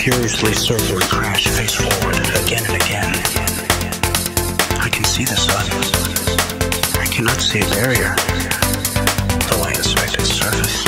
furiously circle and crash face forward again and again. I can see the sun. I cannot see a barrier, though I inspect its surface.